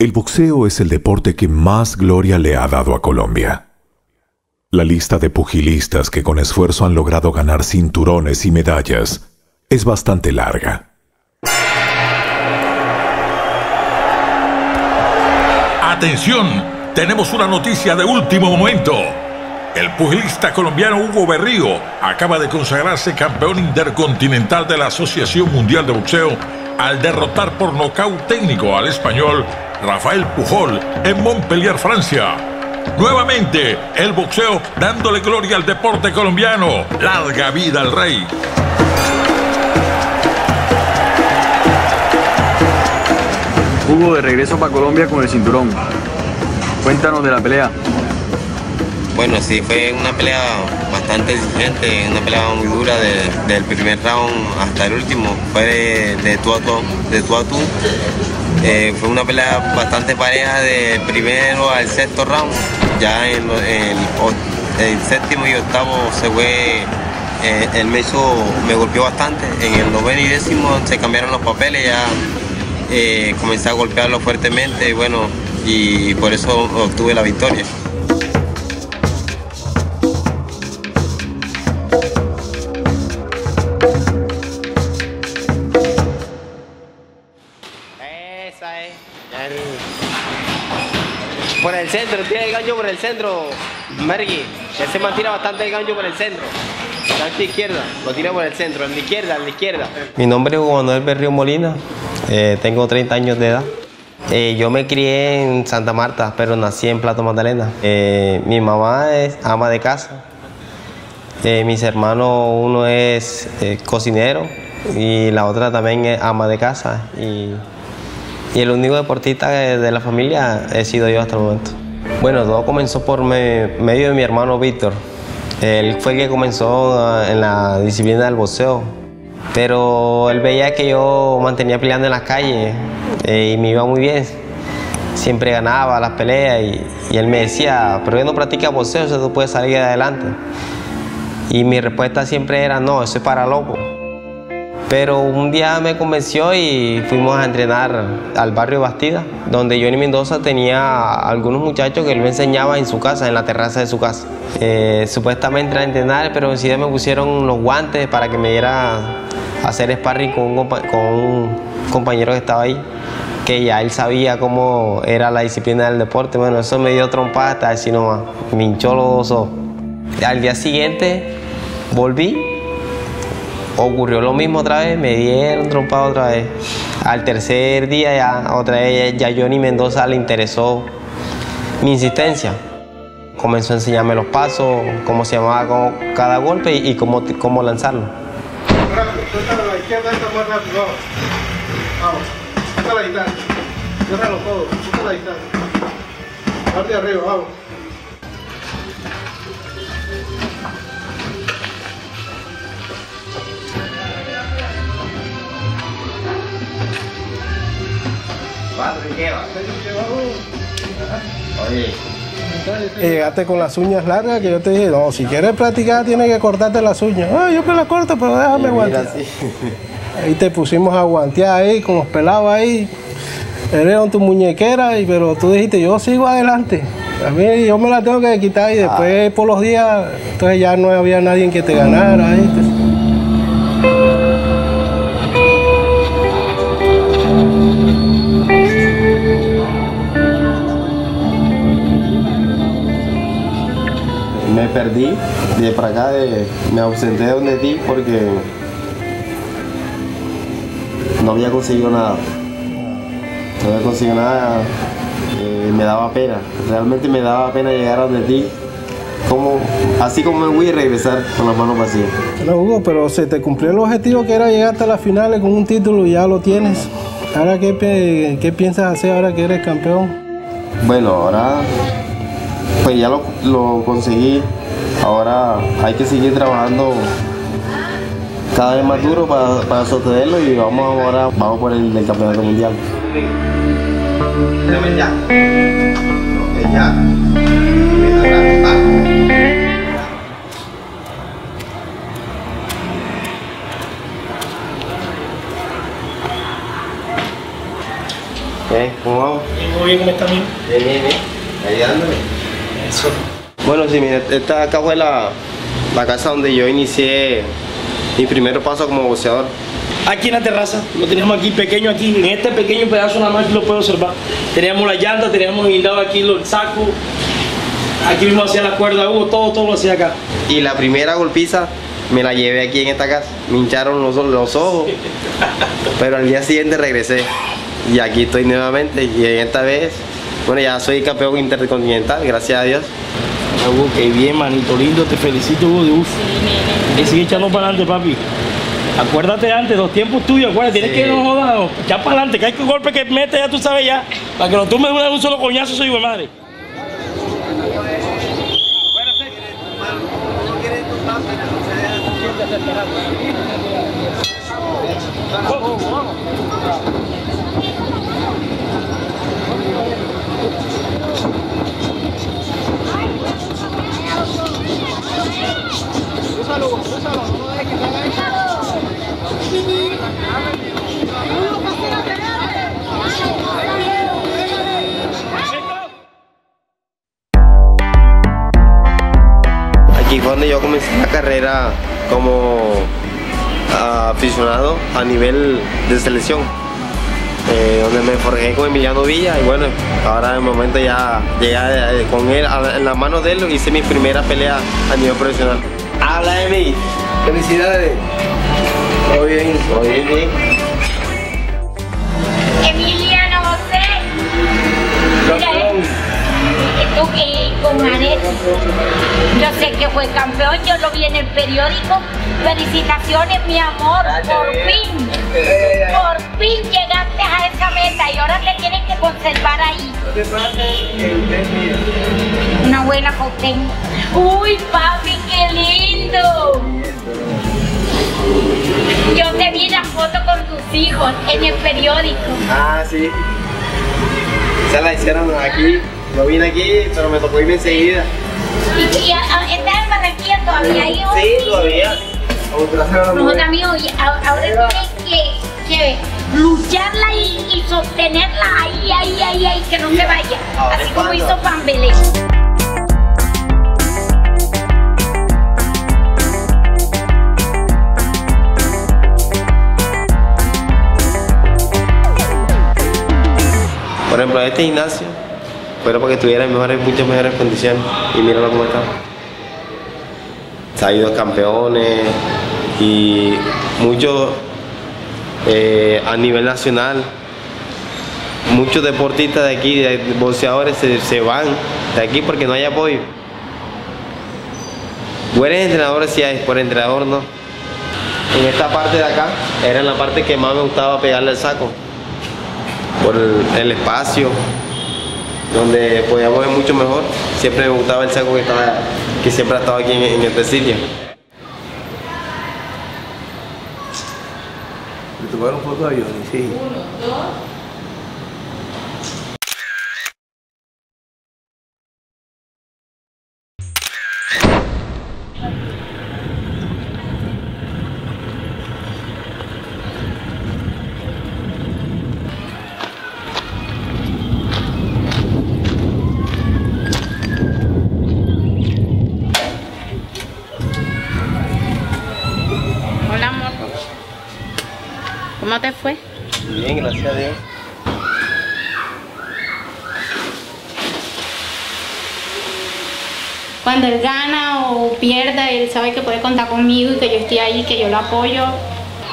El boxeo es el deporte que más gloria le ha dado a Colombia. La lista de pugilistas que con esfuerzo han logrado ganar cinturones y medallas es bastante larga. ¡Atención! Tenemos una noticia de último momento. El pugilista colombiano Hugo Berrío acaba de consagrarse campeón intercontinental de la Asociación Mundial de Boxeo al derrotar por nocaut técnico al español Rafael Pujol en Montpellier, Francia. Nuevamente, el boxeo dándole gloria al deporte colombiano. ¡Larga vida al rey! Hugo, de regreso para Colombia con el cinturón. Cuéntanos de la pelea. Bueno, sí, fue una pelea bastante exigente, una pelea muy dura desde el primer round hasta el último. Fue de tú a tú. Fue una pelea bastante pareja del primero al sexto round. Ya en el séptimo y octavo se fue. Él me golpeó bastante. En el noveno y décimo se cambiaron los papeles. Ya comencé a golpearlo fuertemente, bueno, y por eso obtuve la victoria. Esa es. Por el centro, tira el gancho por el centro, Mergui. Él se mantiene bastante el gancho por el centro. Cancha izquierda, lo tira por el centro, en la izquierda, en la izquierda. Mi nombre es Juan Manuel Berrío Molina. Tengo 30 años de edad. Yo me crié en Santa Marta, pero nací en Plata Magdalena. Mi mamá es ama de casa. Mis hermanos, uno es cocinero y la otra también es ama de casa. Y el único deportista de la familia he sido yo hasta el momento. Bueno, todo comenzó por medio de mi hermano Víctor. Él fue el que comenzó en la disciplina del boxeo. Pero él veía que yo mantenía peleando en las calles y me iba muy bien. Siempre ganaba las peleas y él me decía, pero yo no practico boxeo, o sea, tú puedes salir adelante. Y mi respuesta siempre era, no, eso es para loco. Pero un día me convenció y fuimos a entrenar al barrio Bastida, donde Johnny Mendoza tenía algunos muchachos que él me enseñaba en su casa, en la terraza de su casa. Supuestamente entré a entrenar, pero enseguida me pusieron los guantes para que me diera a hacer sparring con un compañero que estaba ahí, que ya él sabía cómo era la disciplina del deporte. Bueno, eso me dio trompada hasta así nomás, me hinchó los ojos. Al día siguiente volví. Ocurrió lo mismo otra vez, me dieron trompada otra vez. Al tercer día ya Johnny Mendoza le interesó mi insistencia. Comenzó a enseñarme los pasos, cómo se llamaba cada golpe y cómo lanzarlo. Suéltalo a la izquierda, está más rápido. Vamos, suelta la guitarra. Cierralo todo, suelta la guitarra. Parte de arriba, vamos. Llegaste con las uñas largas que yo te dije, no, si quieres practicar tienes que cortarte las uñas. Ah, yo me las corto, pero déjame guantear. Ahí te pusimos a guantear ahí, con los pelados ahí. Eran tu muñequera, pero tú dijiste, yo sigo adelante. A mí yo me la tengo que quitar y después por los días, entonces ya no había nadie que te ganara ahí. Me perdí, de para acá me ausenté de donde ti porque no había conseguido nada. Me daba pena, realmente me daba pena llegar a donde ti, así como me voy a regresar con las manos vacías. Bueno, Hugo, pero se te cumplió el objetivo que era llegar hasta las finales con un título y ya lo tienes. Ahora, ¿qué piensas hacer ahora que eres campeón? Bueno, ahora pues ya lo conseguí, ahora hay que seguir trabajando cada vez más duro para sostenerlo y vamos por el campeonato mundial. ¿Cómo vamos? bien, ¿cómo está bien? Bien, bien, bien. Ayudándome. Eso. Bueno, sí, mira, esta acá fue la casa donde yo inicié mi primer paso como boxeador. Aquí en la terraza, lo teníamos aquí pequeño, aquí en este pequeño pedazo nada más que lo puedo observar. Teníamos la llanta, teníamos guindado aquí el saco, aquí mismo hacía la cuerda, Hugo, todo lo hacía acá. Y la primera golpiza me la llevé aquí en esta casa, me hincharon los ojos, pero al día siguiente regresé y aquí estoy nuevamente y esta vez, bueno, ya soy campeón intercontinental, gracias a Dios. Hugo, qué bien, manito lindo, te felicito, Hugo, de uff. Sigue echando para adelante, papi. Acuérdate antes, los tiempos tuyos, acuérdate, tienes que no jodas, ya para adelante, que hay un golpe que mete, ya tú sabes ya, para que no tú me des un solo coñazo, soy hijo de madre. Aquí fue donde yo comencé la carrera como aficionado a nivel de selección, donde me forjé con Emiliano Villa y bueno, ahora de momento ya llegué con él, en las manos de él hice mi primera pelea a nivel profesional. ¡Habla de mí! ¡Felicidades! Todo bien, todo bien, bien. Emiliano José, tú que con Anet, yo sé que fue campeón, yo lo vi en el periódico. Felicitaciones, mi amor, por fin llegaste a esa meta y ahora te tienes que conservar ahí. Una buena foto. ¡Uy, papi, qué lindo! Yo te vi la foto con tus hijos en el periódico. Ah, sí. Se la hicieron aquí. Yo vine aquí, pero me tocó irme enseguida. ¿Y estás en Barranquilla todavía? Sí, todavía. Nosotros amigos, ahora tienes que lucharla y sostenerla ahí, que no se vaya. Así como hizo Juan Belén. Por ejemplo, este gimnasio, pero para que estuviera en muchas mejores condiciones y míralo cómo está. Hay dos campeones y muchos a nivel nacional, muchos deportistas de aquí, de boxeadores se van de aquí porque no hay apoyo. Buenos entrenadores sí hay, por entrenador no. En esta parte de acá era la parte que más me gustaba pegarle al saco, por el espacio, donde podíamos ver mucho mejor. Siempre me gustaba el saco que siempre ha estado aquí en este sitio. Le tomaron foto a Johnny, sí. ¿Cómo te fue? Bien, gracias a Dios. Cuando él gana o pierda, él sabe que puede contar conmigo y que yo estoy ahí, que yo lo apoyo.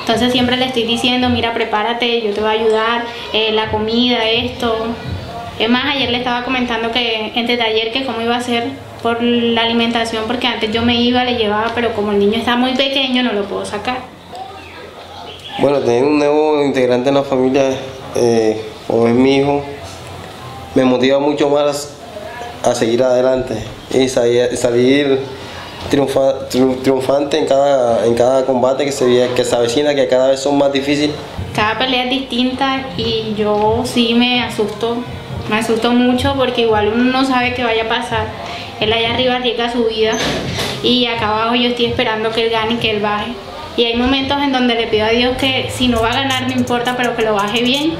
Entonces siempre le estoy diciendo, mira, prepárate, yo te voy a ayudar, la comida, esto. Es más, ayer le estaba comentando que entre taller que cómo iba a ser por la alimentación, porque antes yo me iba, le llevaba, pero como el niño está muy pequeño no lo puedo sacar. Bueno, tener un nuevo integrante en la familia, como es mi hijo, me motiva mucho más a seguir adelante y salir triunfante en cada combate que se avecina, que cada vez son más difíciles. Cada pelea es distinta y yo sí me asustó mucho porque igual uno no sabe qué vaya a pasar. Él allá arriba arriesga su vida y acá abajo yo estoy esperando que él gane y que él baje. Y hay momentos en donde le pido a Dios que si no va a ganar, no importa, pero que lo baje bien.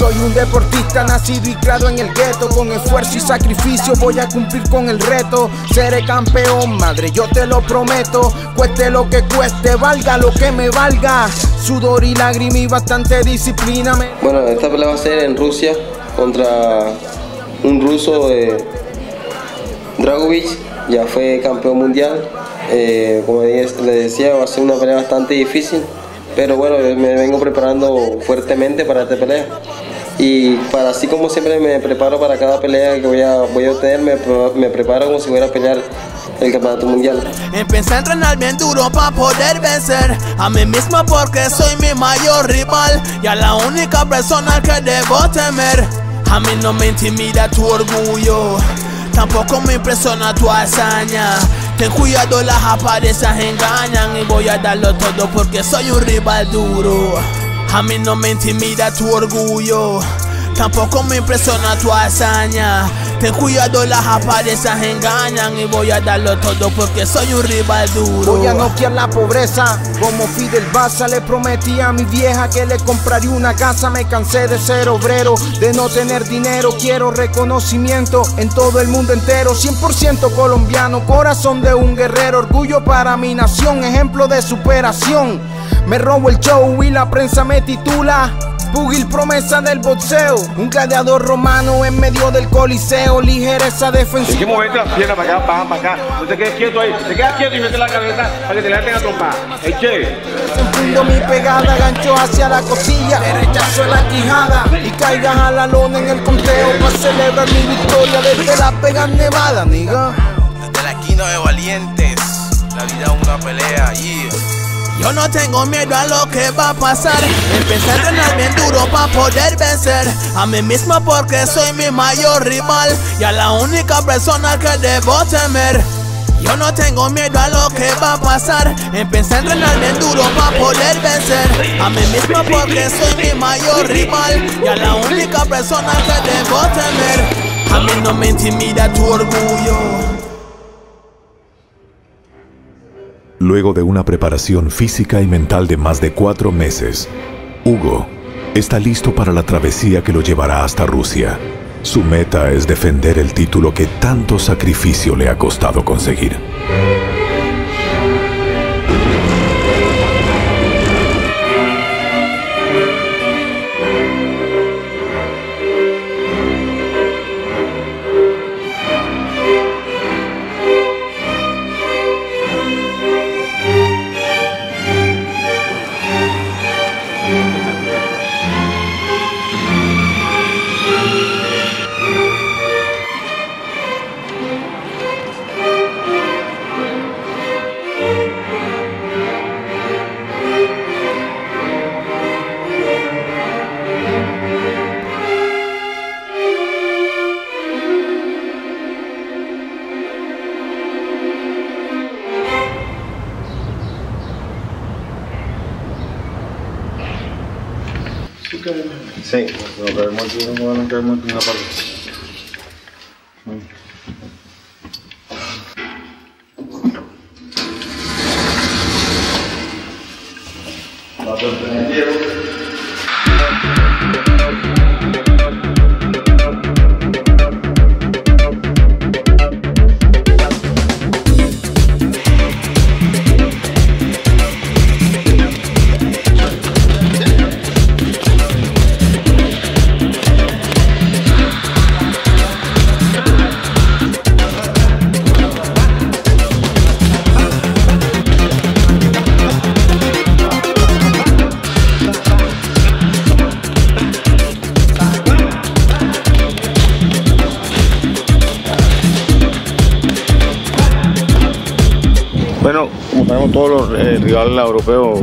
Soy un deportista nacido y criado en el gueto. Con esfuerzo y sacrificio voy a cumplir con el reto. Seré campeón, madre, yo te lo prometo. Cueste lo que cueste, valga lo que me valga. Sudor y lágrima y bastante disciplina. Bueno, esta pelea va a ser en Rusia contra un ruso, Dragovich. Ya fue campeón mundial. Como les decía, va a ser una pelea bastante difícil. Pero bueno, me vengo preparando fuertemente para esta pelea. Y para así como siempre me preparo para cada pelea que voy a tener, me preparo como si fuera a pelear el campeonato mundial. Empecé a entrenar bien duro para poder vencer a mí mismo porque soy mi mayor rival y a la única persona que debo temer. A mí no me intimida tu orgullo, tampoco me impresiona tu hazaña. Ten cuidado, las apariencias engañan y voy a darlo todo porque soy un rival duro. A mí no me intimida tu orgullo, tampoco me impresiona tu hazaña. Ten cuidado, las apariencias engañan y voy a darlo todo porque soy un rival duro. Voy a noquear la pobreza como Fidel Baza. Le prometí a mi vieja que le compraría una casa. Me cansé de ser obrero, de no tener dinero. Quiero reconocimiento en todo el mundo entero. 100% colombiano, corazón de un guerrero. Orgullo para mi nación, ejemplo de superación. Me robo el show y la prensa me titula Pugil, promesa del boxeo, un gladiador romano en medio del coliseo, ligereza defensiva. Hay que moverte las piernas para acá, para acá. No te quedes quieto ahí, te quedas quieto y mete la cabeza para que te la tenga trompa. Eche. Confundo mi pegada, gancho hacia la costilla, rechazo la quijada y caigas a la lona en el conteo para celebrar mi victoria desde la pega nevada, nigga. Desde la esquina de valientes, la vida es una pelea allí. Yo no tengo miedo a lo que va a pasar. Empecé a entrenar bien duro para poder vencer a mí mismo porque soy mi mayor rival y a la única persona que debo temer. Yo no tengo miedo a lo que va a pasar. Empecé a entrenar bien duro para poder vencer a mí mismo porque soy mi mayor rival y a la única persona que debo temer. A mí no me intimida tu orgullo. Luego de una preparación física y mental de más de 4 meses, Hugo está listo para la travesía que lo llevará hasta Rusia. Su meta es defender el título que tanto sacrificio le ha costado conseguir. Sí, voy a caer muerto, no van a caer muerto en la parte. Todos los rivales europeos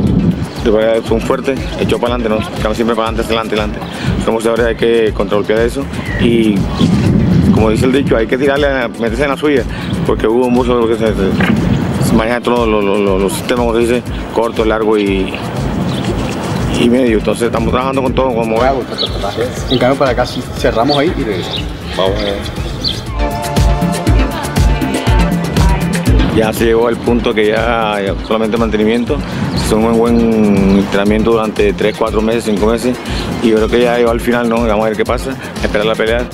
son fuertes, hechos para adelante, ¿no? Estamos siempre para adelante, adelante. Somos ahora hay que contragolpear eso y, como dice el dicho, hay que tirarle, meterse en la suya, porque hubo muchos que se manejan todos los sistemas, como se dice, corto, largo y medio. Entonces estamos trabajando con todo como hago. En cambio para acá cerramos ahí y regresamos. Vamos. ya se llegó al punto que ya solamente mantenimiento, son un buen entrenamiento durante 3, 4 meses, 5 meses y yo creo que ya llegó al final, ¿no? Vamos a ver qué pasa, esperar la pelea.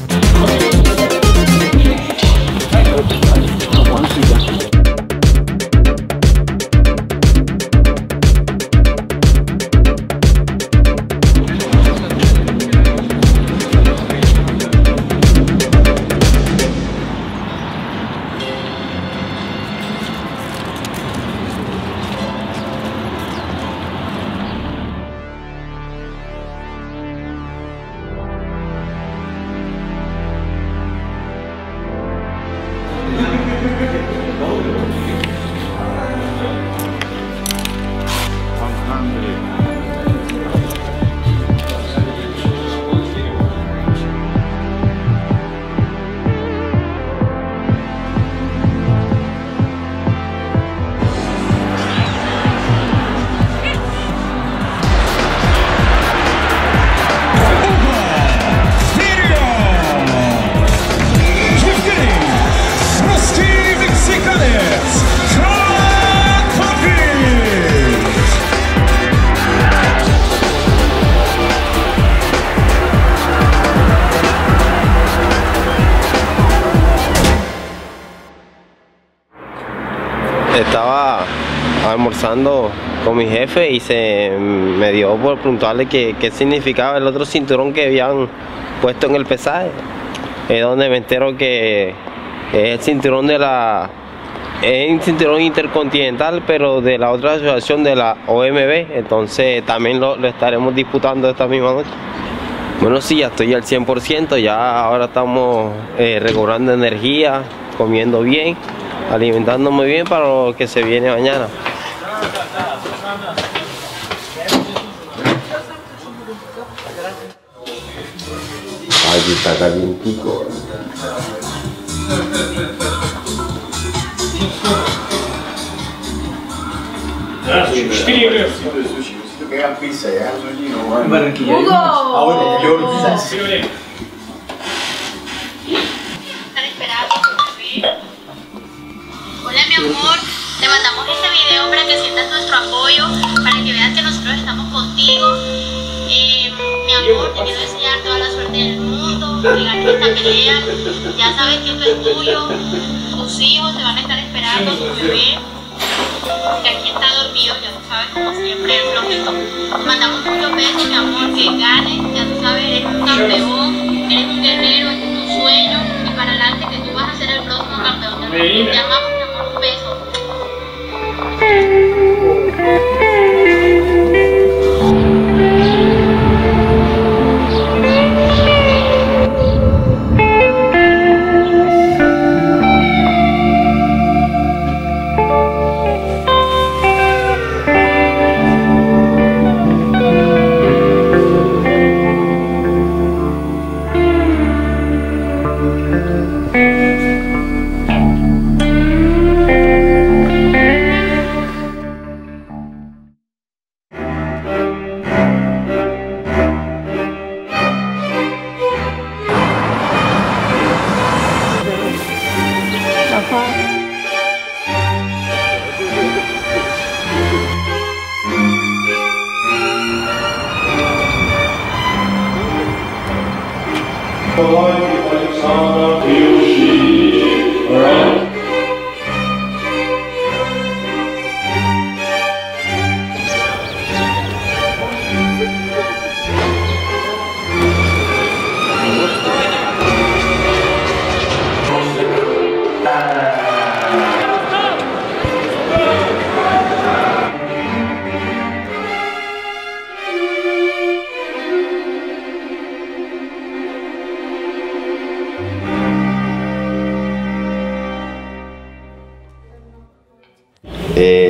Estaba almorzando con mi jefe y se me dio por preguntarle qué significaba el otro cinturón que habían puesto en el pesaje. Es donde me entero que es el cinturón intercontinental, pero de la otra asociación de la OMB. Entonces también lo estaremos disputando esta misma noche. Bueno, sí, ya estoy al 100%, ya ahora estamos recobrando energía, comiendo bien, alimentándome bien para lo que se viene mañana. Ay, está calientico. Hola mi amor, te mandamos este video para que sientas nuestro apoyo, para que veas que nosotros estamos contigo. Mi amor, te quiero desear toda la suerte del mundo, que ganes esta pelea. Ya sabes que esto es tuyo, tus hijos te van a estar esperando, tu bebé, que aquí está dormido, ya tú sabes, como siempre, es flojito. Te mandamos muchos besos, mi amor, que ganes, ya tú sabes, eres un campeón, eres un guerrero, este es tu sueño, y para adelante que tú vas a ser el próximo campeón del mundo. Te amamos.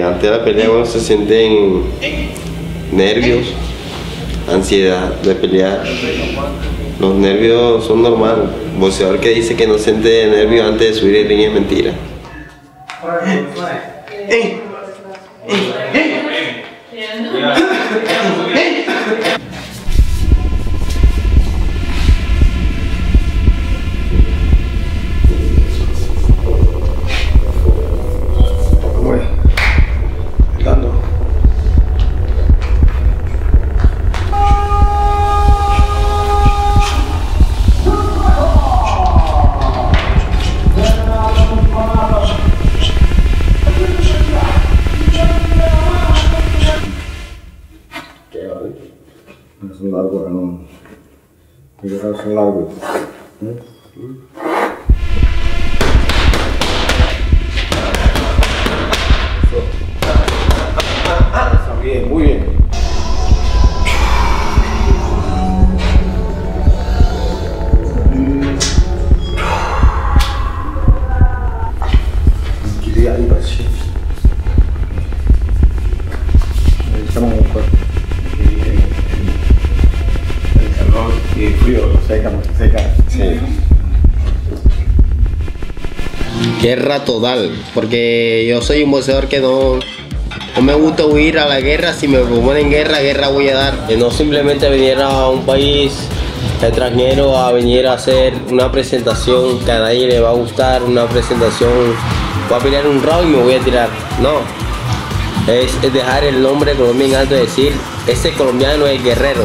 Ante la pelea uno se sienten nervios, ansiedad de pelear. Los nervios son normales. El boxeador que dice que no siente nervios antes de subir en línea es mentira. hace largo. Está bien, muy bien. Qué ratodal, porque yo soy un boxeador que no me gusta huir a la guerra. Si me proponen guerra, guerra voy a dar. No simplemente venir a un país extranjero a venir a hacer una presentación que a nadie le va a gustar, una presentación, voy a pelear un round y me voy a tirar. No, es dejar el nombre colombiano antes de decir, ese colombiano es guerrero.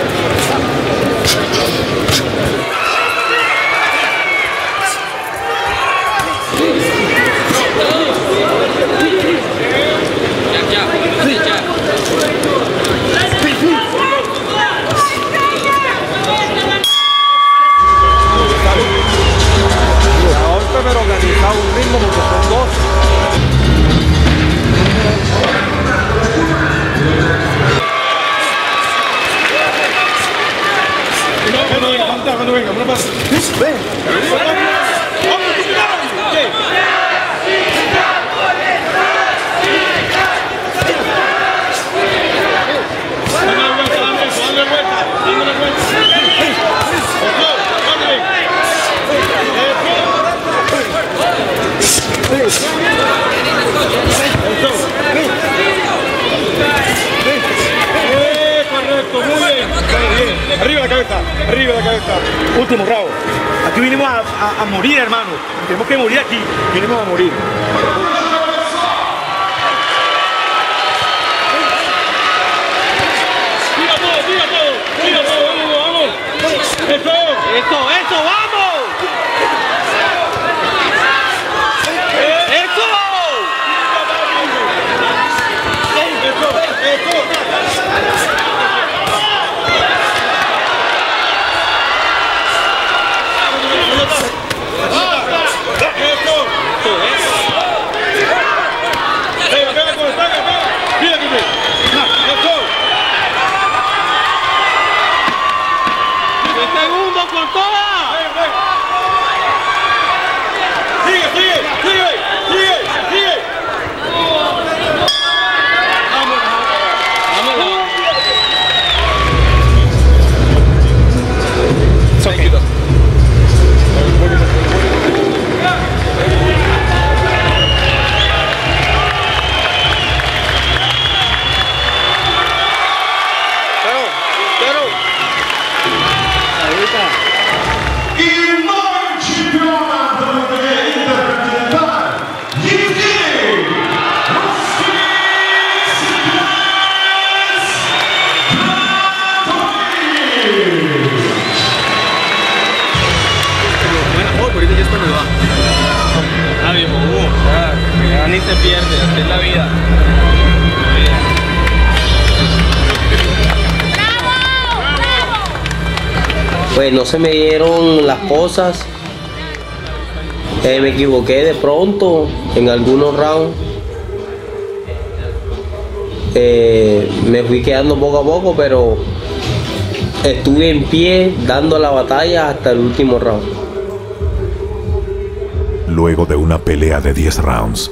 pues no se me dieron las cosas. Me equivoqué de pronto en algunos rounds. Me fui quedando poco a poco, pero estuve en pie dando la batalla hasta el último round. Luego de una pelea de 10 rounds,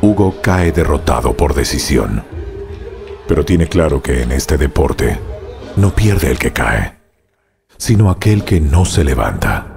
Hugo cae derrotado por decisión. Pero tiene claro que en este deporte no pierde el que cae, sino aquel que no se levanta.